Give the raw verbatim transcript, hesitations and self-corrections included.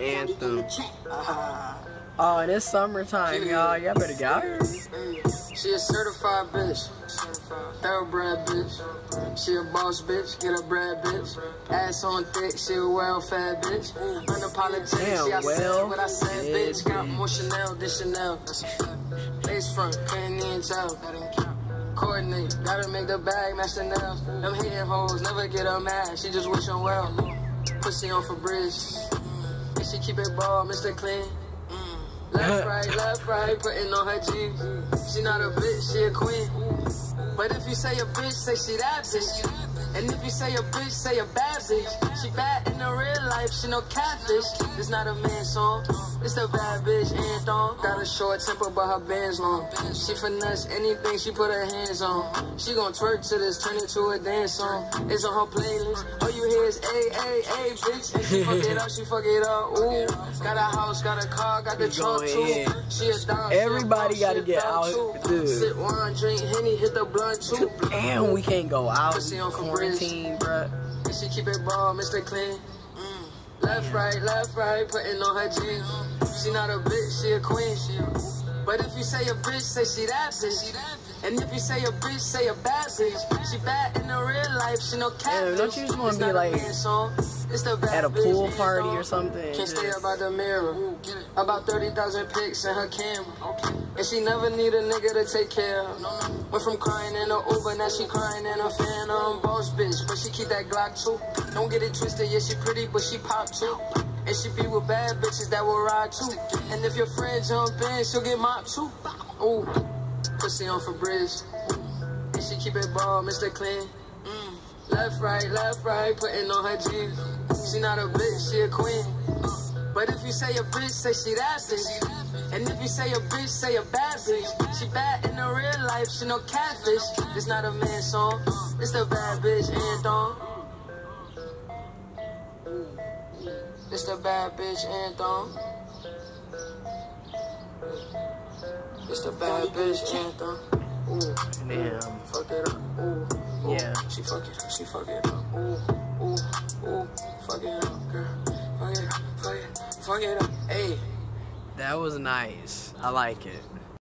Anthem. Oh, and it's summertime, y'all. Y'all better get out here. She a certified bitch. Thoroughbred bitch. She a boss bitch. Get a bread bitch. Ass on thick. She a well-fed bitch. Unapologetic. She I said what I said, bitch. Got more Chanel than Chanel. That's a fact. Face front. Couldn't even tell. That didn't count. Coordinate. Gotta make the bag match the nails. Them hitting hoes never get her mad. She just wish them well. Pussy on Febreze. And she keep it ball, Mister Clean. Left, right, left, right, putting on her jeans. She not a bitch, she a queen. But if you say a bitch, say she that bitch. And if you say a bitch, say a bad bitch. She bad in the real life, she no catfish. It's not a man song, it's the Bad Bitch Anthem. Got a short temper, but her band's long. She finesse anything she put her hands on. She gon' twerk to this, turn it to a dance song. It's on her playlist. All you hear is ay, ay, ay, bitch. And she fuck it up, she fuck it up, ooh. Got a house, got a car, got the truck. Everybody gotta get out, dude. Sit wine, drink Henny, hit the blunt too. Damn, we can't go out. Quarantine, bruh. And she keep it ball, Mister Clean. Mm. Left, right, left, right, putting on her jeans. She not a bitch, she a queen. But if you say a bitch, say she that bitch. And if you say a bitch, say a bad bitch. She bad in the real life, she no catfish. Don't you just wanna be like at a pool party or something? Can't stay up by the mirror. About thirty thousand pics in her camera. And she never need a nigga to take care of. Went from crying in her Uber, now she crying in her Phantom. Boss bitch, but she keep that Glock too. Don't get it twisted, yeah, she pretty, but she pop too. And she be with bad bitches that will ride too. And if your friend jump in, she'll get mopped too. Ooh, pussy on Febreze. And she keep it ball, Mister Clean. Mm. Left, right, left, right, putting on her jeans. She not a bitch, she a queen. But if you say a bitch, say she that bitch. And if you say a bitch, say a bad bitch. She bad in the real life, she no catfish. It's not a man song, it's the Bad Bitch Anthem. It's the Bad Bitch Anthem. It's the Bad Bitch Anthem. Ooh, damn. Fuck it up. Ooh, ooh. Yeah. She fuck it up, she fuck it up. Ooh, ooh, ooh. Fuck it up, girl. Fuck it up, fuck it up, fuck it up, hey. That was nice. I like it.